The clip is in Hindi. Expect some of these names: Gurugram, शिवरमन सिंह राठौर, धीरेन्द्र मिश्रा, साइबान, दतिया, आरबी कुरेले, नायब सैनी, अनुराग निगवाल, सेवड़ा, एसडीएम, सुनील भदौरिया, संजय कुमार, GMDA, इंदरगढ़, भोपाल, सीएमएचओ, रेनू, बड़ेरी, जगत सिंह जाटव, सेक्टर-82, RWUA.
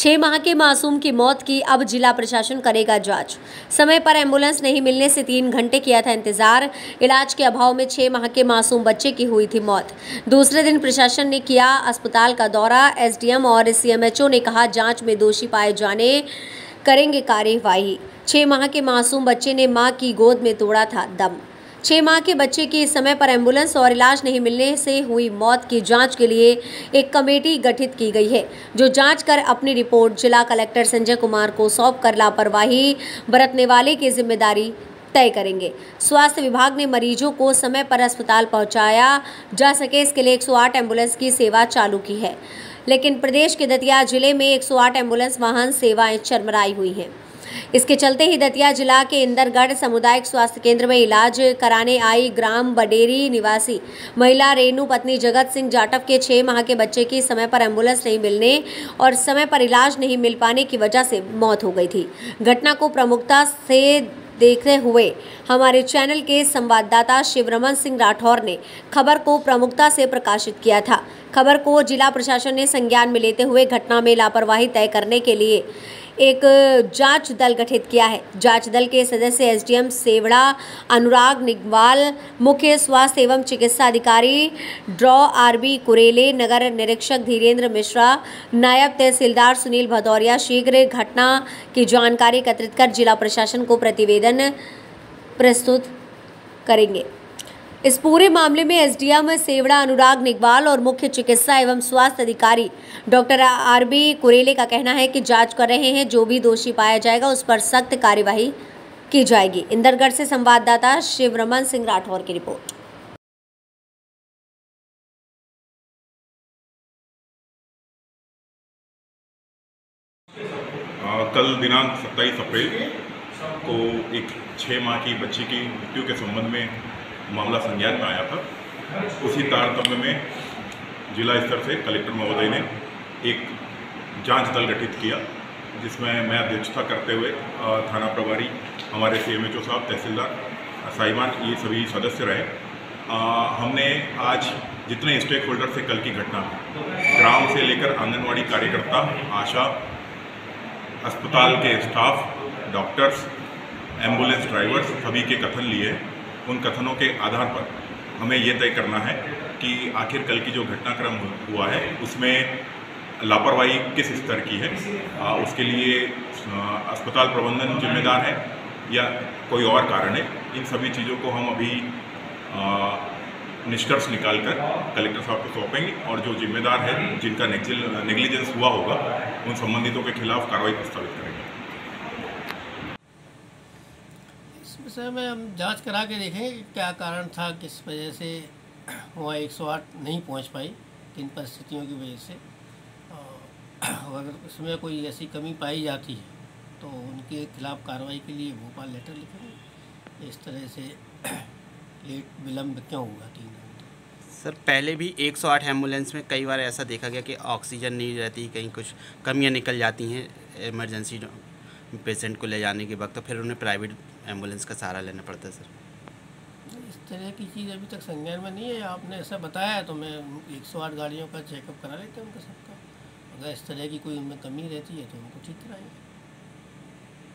6 माह के मासूम की मौत की अब जिला प्रशासन करेगा जांच। समय पर एम्बुलेंस नहीं मिलने से 3 घंटे किया था इंतजार। इलाज के अभाव में 6 माह के मासूम बच्चे की हुई थी मौत। दूसरे दिन प्रशासन ने किया अस्पताल का दौरा। एसडीएम और सीएमएचओ ने कहा जांच में दोषी पाए जाने करेंगे कार्यवाही। 6 माह के मासूम बच्चे ने मां की गोद में तोड़ा था दम। 6 माह के बच्चे की समय पर एम्बुलेंस और इलाज नहीं मिलने से हुई मौत की जांच के लिए एक कमेटी गठित की गई है, जो जांच कर अपनी रिपोर्ट जिला कलेक्टर संजय कुमार को सौंप कर लापरवाही बरतने वाले की जिम्मेदारी तय करेंगे। स्वास्थ्य विभाग ने मरीजों को समय पर अस्पताल पहुंचाया जा सके इसके लिए 108 एम्बुलेंस की सेवा चालू की है, लेकिन प्रदेश के दतिया जिले में 108 एम्बुलेंस वाहन सेवाएं चरमराई हुई हैं। इसके चलते ही दतिया जिला के इंदरगढ़ सामुदायिक स्वास्थ्य केंद्र में इलाज कराने आई ग्राम बड़ेरी निवासी महिला रेनू पत्नी जगत सिंह जाटव के 6 माह के बच्चे की समय पर एम्बुलेंस नहीं मिलने और समय पर इलाज नहीं मिल पाने की वजह से मौत हो गई थी। घटना को प्रमुखता से देखते हुए हमारे चैनल के संवाददाता शिवरमन सिंह राठौर ने खबर को प्रमुखता से प्रकाशित किया था। खबर को जिला प्रशासन ने संज्ञान में लेते हुए घटना में लापरवाही तय करने के लिए एक जांच दल गठित किया है। जांच दल के सदस्य एसडीएम सेवड़ा अनुराग निगवाल, मुख्य स्वास्थ्य एवं चिकित्सा अधिकारी ड्रॉ आरबी कुरेले, नगर निरीक्षक धीरेन्द्र मिश्रा, नायब तहसीलदार सुनील भदौरिया शीघ्र घटना की जानकारी एकत्रित कर जिला प्रशासन को प्रतिवेदन प्रस्तुत करेंगे। इस पूरे मामले में एसडीएम सेवड़ा अनुराग निगवाल और मुख्य चिकित्सा एवं स्वास्थ्य अधिकारी डॉक्टर आरबी कुरेले का कहना है कि जांच कर रहे हैं, जो भी दोषी पाया जाएगा उस पर सख्त कार्यवाही की जाएगी। इंदरगढ़ से संवाददाता शिवरमन सिंह राठौर की रिपोर्ट। कल दिनांक 27 अप्रैल को एक 6 माह की बच्ची की मृत्यु के संबंध में मामला संज्ञान में आया था। उसी तारतम्य में जिला स्तर से कलेक्टर महोदय ने एक जांच दल गठित किया, जिसमें मैं अध्यक्षता करते हुए थाना प्रभारी, हमारे सीएमएचओ साहब, तहसीलदार, साइबान, ये सभी सदस्य रहे। हमने आज जितने स्टेक होल्डर से कल की घटना, ग्राम से लेकर आंगनवाड़ी कार्यकर्ता, आशा, अस्पताल के स्टाफ, डॉक्टर्स, एम्बुलेंस ड्राइवर्स, सभी के कथन लिए। उन कथनों के आधार पर हमें ये तय करना है कि आखिर कल की जो घटनाक्रम हुआ है उसमें लापरवाही किस स्तर की है। उसके लिए अस्पताल प्रबंधन जिम्मेदार है या कोई और कारण है। इन सभी चीज़ों को हम अभी निष्कर्ष निकालकर कलेक्टर साहब को सौंपेंगे और जो जिम्मेदार है, जिनका नेग्लिजेंस हुआ होगा, उन संबंधितों के खिलाफ कार्रवाई प्रस्तावित करेंगे। विषय में हम जांच करा के देखेंगे कि क्या कारण था, किस वजह से वहाँ 108 नहीं पहुँच पाई, किन परिस्थितियों की वजह से। अगर उसमें कोई ऐसी कमी पाई जाती है तो उनके खिलाफ कार्रवाई के लिए भोपाल लेटर लिखेंगे। इस तरह से लेट विलम्ब क्यों हुआ 3 घंटे? सर, पहले भी 108 एम्बुलेंस में कई बार ऐसा देखा गया कि ऑक्सीजन नहीं रहती, कहीं कुछ कमियाँ निकल जाती हैं इमरजेंसी पेशेंट को ले जाने के वक्त, तो फिर उन्हें प्राइवेट एम्बुलेंस का सहारा लेना पड़ता है। सर, इस तरह की चीज़ अभी तक संज्ञान में नहीं है। आपने ऐसा बताया तो मैं 108 गाड़ियों का चेकअप करा लेते हैं उनका सबका। अगर इस तरह की कोई उनमें कमी रहती है तो उनको ठीक कराएंगे।